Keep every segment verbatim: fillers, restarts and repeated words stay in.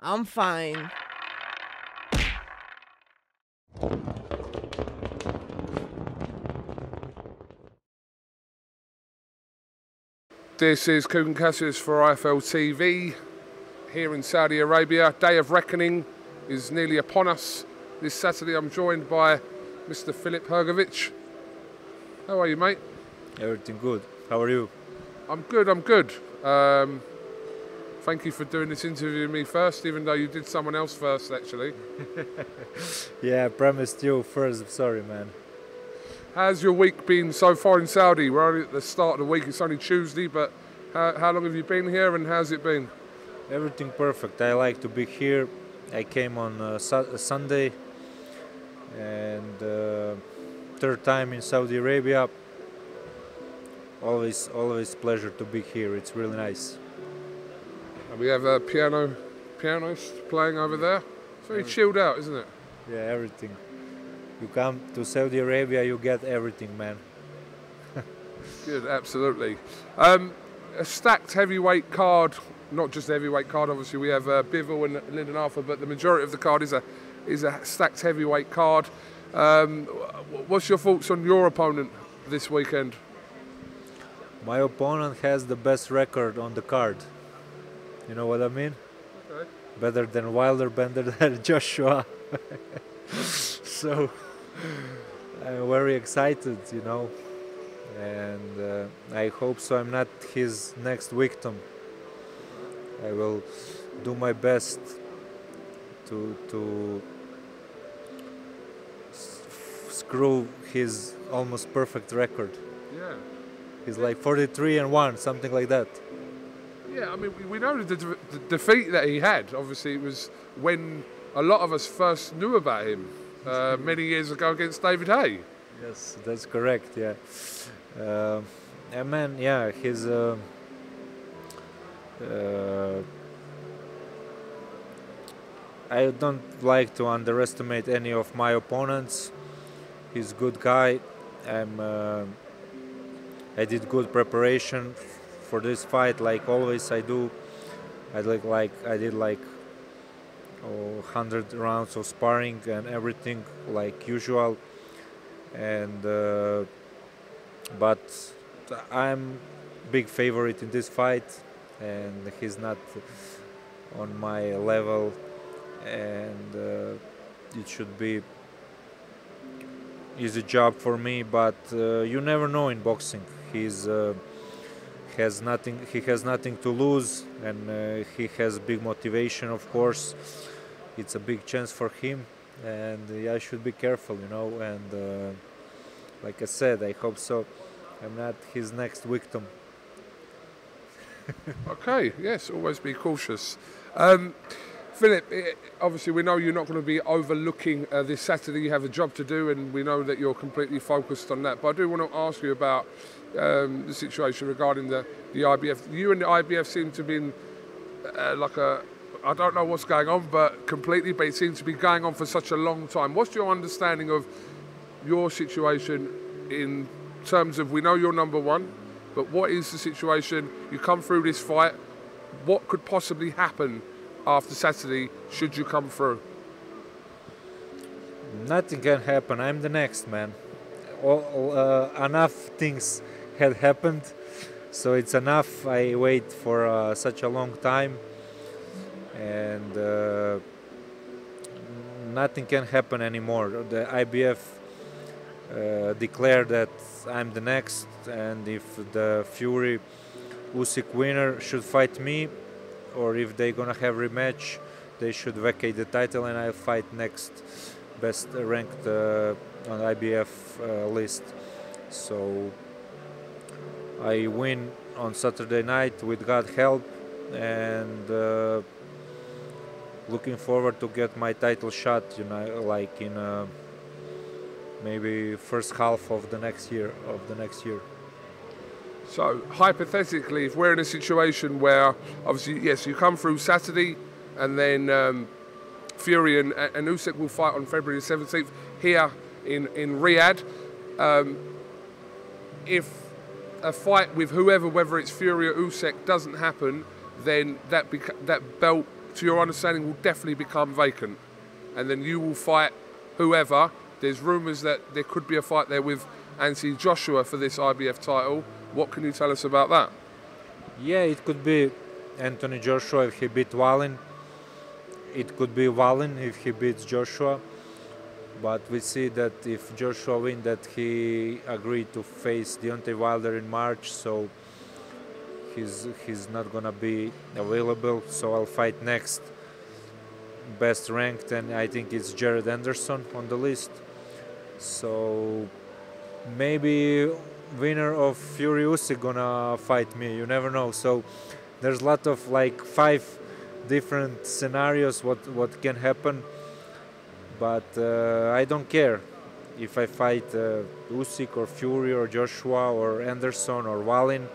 I'm fine. This is Coogan Cassius for I F L T V here in Saudi Arabia. Day of reckoning is nearly upon us. This Saturday I'm joined by Mister Filip Hergovich. How are you, mate? Everything good. How are you? I'm good, I'm good. Um, thank you for doing this interview with me first, even though you did someone else first, actually. Yeah, I promised you first. Sorry, man. How's your week been so far in Saudi? We're only at the start of the week, it's only Tuesday, but how, how long have you been here and how's it been? Everything perfect. I like to be here. I came on uh, su Sunday and uh, third time in Saudi Arabia. Always, always pleasure to be here. It's really nice. And we have a piano, pianist playing over there. It's very everything. Chilled out, isn't it? Yeah, everything. You come to Saudi Arabia, you get everything, man. Good, absolutely. Um, a stacked heavyweight card, not just a heavyweight card, obviously we have uh, Bivol and Lyndon Arthur, but the majority of the card is a, is a stacked heavyweight card. Um, what's your thoughts on your opponent this weekend? My opponent has the best record on the card. You know what I mean? Okay. Better than Wilder, better than Joshua. So I'm very excited, you know, and uh, I hope so I'm not his next victim. I will do my best to, to screw his almost perfect record. Yeah. He's like forty-three and one, something like that. Yeah, I mean, we know the, de the defeat that he had, obviously, it was when a lot of us first knew about him. Uh, many years ago against David Haye. Yes, that's correct, yeah. Uh, and man, yeah, he's uh, uh, I don't like to underestimate any of my opponents. He's a good guy. I'm, uh, I did good preparation for this fight, like always I do. I like, like I did like one hundred rounds of sparring and everything like usual, and uh, but I'm big favorite in this fight and he's not on my level, and uh, it should be easy job for me, but uh, you never know in boxing. He's uh, has nothing he has nothing to lose, and uh, he has big motivation, of course. It's a big chance for him, and I should be careful, you know, and uh, like I said, I hope so I'm not his next victim. Okay, yes, always be cautious. Um, Filip, obviously we know you're not going to be overlooking uh, this Saturday, you have a job to do and we know that you're completely focused on that, but I do want to ask you about um, the situation regarding the, the I B F. You and the I B F seem to be in uh, like a, I don't know what's going on, but completely, but it seems to be going on for such a long time. What's your understanding of your situation in terms of, we know you're number one, but what is the situation? You come through this fight, what could possibly happen after Saturday should you come through? Nothing can happen. I'm the next man. All, uh, enough things had happened, so it's enough. I wait for uh, such a long time, and uh, nothing can happen anymore. The I B F uh, declared that I'm the next, and if the Fury Usyk winner should fight me, or if they're gonna have rematch, they should vacate the title and I'll fight next best ranked uh, on I B F uh, list. So I win on Saturday night with God's help, and uh, looking forward to get my title shot, you know, like in uh, maybe first half of the next year of the next year. So, hypothetically, if we're in a situation where, obviously, yes, you come through Saturday, and then um, Fury and, and Usyk will fight on February seventeenth here in, in Riyadh. Um, if a fight with whoever, whether it's Fury or Usyk, doesn't happen, then that, that belt to your understanding, will definitely become vacant. And then you will fight whoever. There's rumours that there could be a fight there with Anthony Joshua for this I B F title. What can you tell us about that? Yeah, it could be Anthony Joshua if he beat Wallin. It could be Wallin if he beats Joshua. But we see that if Joshua wins, that he agreed to face Deontay Wilder in March, so he's, he's not gonna be available, so I'll fight next best ranked, and I think it's Jared Anderson on the list. So maybe winner of Fury Usyk gonna fight me, you never know. So there's a lot of like five different scenarios what, what can happen. But uh, I don't care if I fight uh, Usyk or Fury or Joshua or Anderson or Wallin.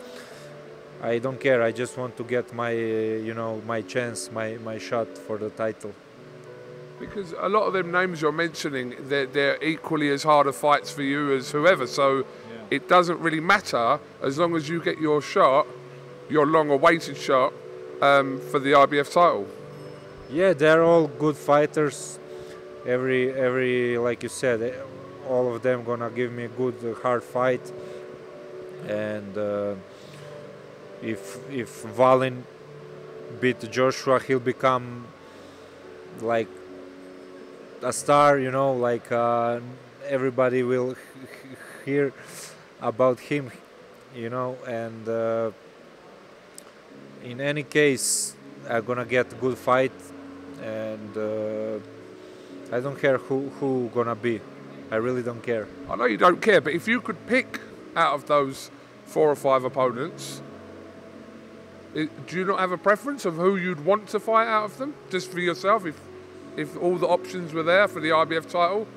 I don't care. I just want to get my, uh, you know, my chance, my my shot for the title. Because a lot of them names you're mentioning, they're, they're equally as hard of fights for you as whoever. So yeah, it doesn't really matter as long as you get your shot, your long-awaited shot um, for the I B F title. Yeah, they're all good fighters. Every, every, like you said, all of them gonna give me a good, hard fight. And uh, if if Wallin beat Joshua, he'll become like a star, you know. Like uh, everybody will hear about him, you know. And uh, in any case, I'm gonna get a good fight. And Uh, I don't care who who gonna be. I really don't care. I know you don't care, but if you could pick out of those four or five opponents, it, do you not have a preference of who you'd want to fight out of them, just for yourself? If if all the options were there for the I B F title,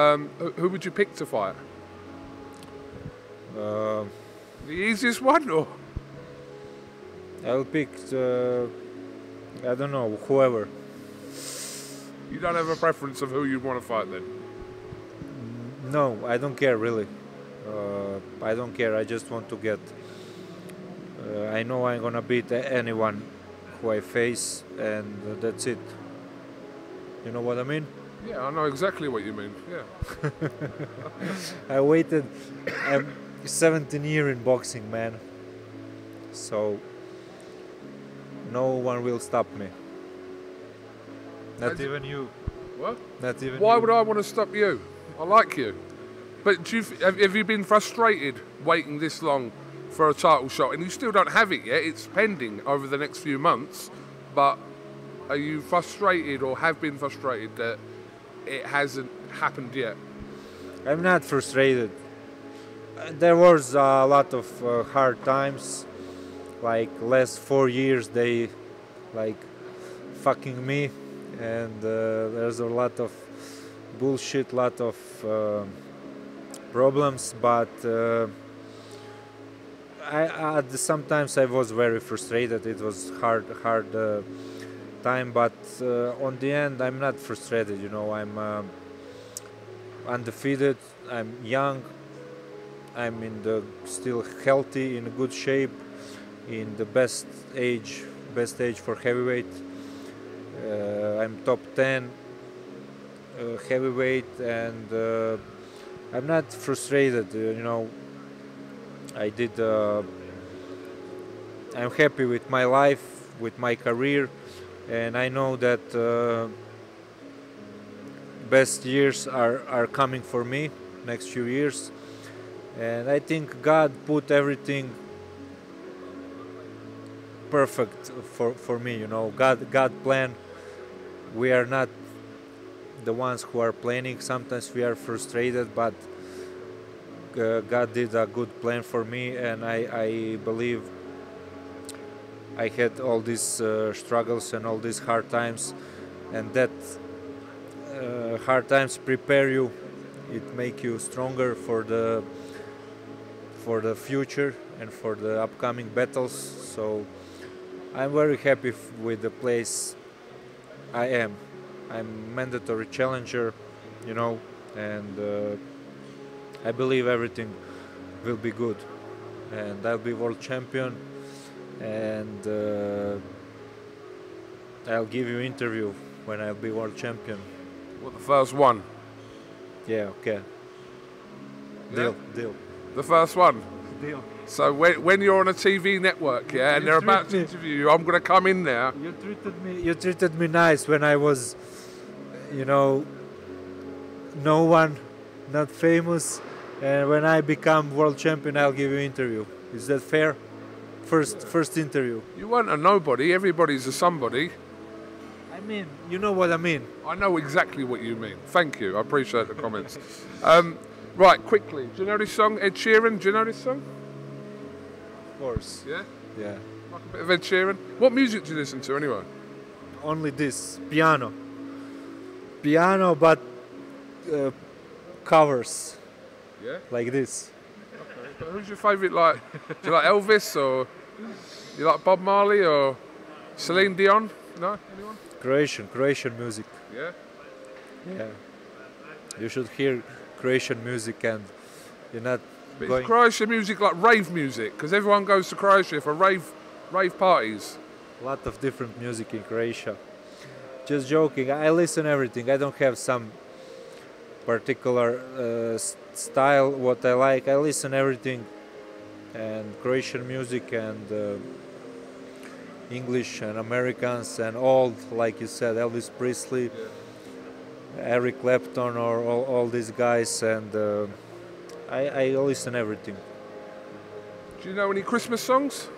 um, who, who would you pick to fight? Uh, the easiest one, or I'll pick uh, I don't know, whoever. You don't have a preference of who you want to fight then? No, I don't care really. Uh, I don't care. I just want to get... Uh, I know I'm gonna beat anyone who I face, and that's it. You know what I mean? Yeah, I know exactly what you mean. Yeah. I waited um, seventeen years in boxing, man. So no one will stop me. Not As even you. What? Not even Why you. would I want to stop you? I like you. But do you, have you been frustrated waiting this long for a title shot? And you still don't have it yet. It's pending over the next few months. But are you frustrated or have been frustrated that it hasn't happened yet? I'm not frustrated. There was a lot of uh, hard times. Like last four years, they like fucking me. And uh, there's a lot of bullshit, lot of uh, problems, but uh, I, I, sometimes I was very frustrated. It was hard, hard uh, time, but uh, on the end, I'm not frustrated. You know, I'm uh, undefeated. I'm young. I'm in the still healthy, in good shape, in the best age, best age for heavyweight. Uh, I'm top ten uh, heavyweight, and uh, I'm not frustrated, uh, you know. I did, uh, I'm happy with my life, with my career, and I know that uh, best years are, are coming for me, next few years. And I think God put everything perfect for, for me, you know. God, God planned. We are not the ones who are planning. Sometimes we are frustrated, but uh, God did a good plan for me, and I, I believe I had all these uh, struggles and all these hard times, and that uh, hard times prepare you. It make you stronger for the for the future and for the upcoming battles. So I'm very happy with the place I am. I'm mandatory challenger, you know, and uh, I believe everything will be good. And I'll be world champion, and uh, I'll give you interview when I'll be world champion. Well, the first one? Yeah, okay. Yeah. Deal, deal. The first one? Deal. So when, when you're on a T V network, yeah, you and they're about to me. interview you, I'm going to come in there. You treated me, you treated me nice when I was, you know, no one, not famous. And when I become world champion, I'll give you interview. Is that fair? First, yeah. first interview. You weren't a nobody. Everybody's a somebody. I mean, you know what I mean. I know exactly what you mean. Thank you. I appreciate the comments. um, right, quickly. Do you know this song, Ed Sheeran? Do you know this song? Of course. Yeah? Yeah. Like a bit of Ed Sheeran. What music do you listen to anyway? Only this. Piano. Piano, but uh, covers. Yeah? Like this. Okay. But who's your favourite, like, do you like Elvis, or you like Bob Marley, or Celine Dion? No? Anyone? Croatian, Croatian music. Yeah? Yeah. You should hear Croatian music and you're not but going... Is Croatian music like rave music? Because everyone goes to Croatia for rave, rave parties. A lot of different music in Croatia. Just joking, I listen to everything. I don't have some particular uh, style, what I like. I listen everything, and Croatian music and uh, English and Americans and old, like you said, Elvis Presley, yeah. Eric Clapton, or all, all these guys, and uh, I, I listen everything. Do you know any Christmas songs?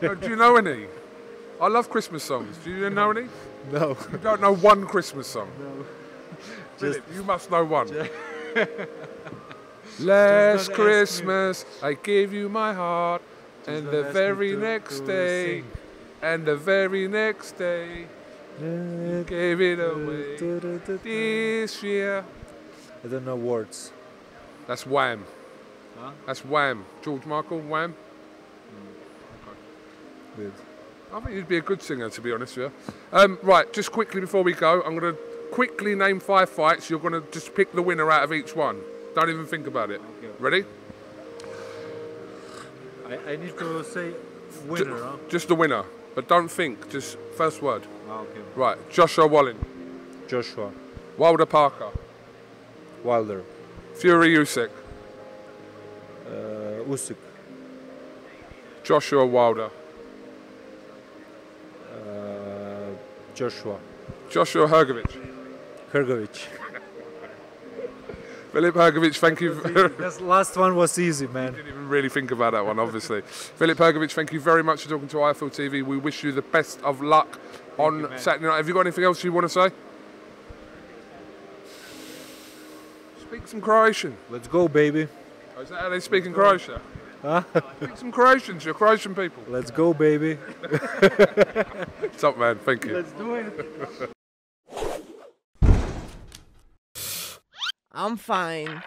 No, do you know any? I love Christmas songs. Do you know any? No. You don't know one Christmas song? No. Philip, you must know one. Last Christmas, I gave you my heart, just and the very to, next to day, sing. and the very next day, you gave it away. This year. I don't know words. That's Wham. Huh? That's Wham. George Michael, Wham. Mm. Okay. I think you'd be a good singer, to be honest with you. Um, right, just quickly before we go, I'm going to quickly name five fights. You're going to just pick the winner out of each one. Don't even think about it. Okay. Ready? I, I need to say winner, just, huh? Just the winner, but don't think. Just first word. Oh, okay. Right. Joshua Wallin. Joshua. Wilder Parker. Wilder. Fury Usyk. Uh, Usyk. Joshua Wilder. Uh, Joshua. Joshua Hergovich. Hergovich. Filip Hergovich, thank you. This last one was easy, man. You didn't even really think about that one, obviously. Filip Hergovich, thank you very much for talking to I F L T V. We wish you the best of luck thank on you, Saturday night. Have you got anything else you want to say? Speak some Croatian. Let's go, baby. Oh, is that how they speak Let's in go. Croatia? Huh? Speak some Croatians, you're Croatian people. Let's go, baby. Top man, thank you. Let's do it. I'm fine.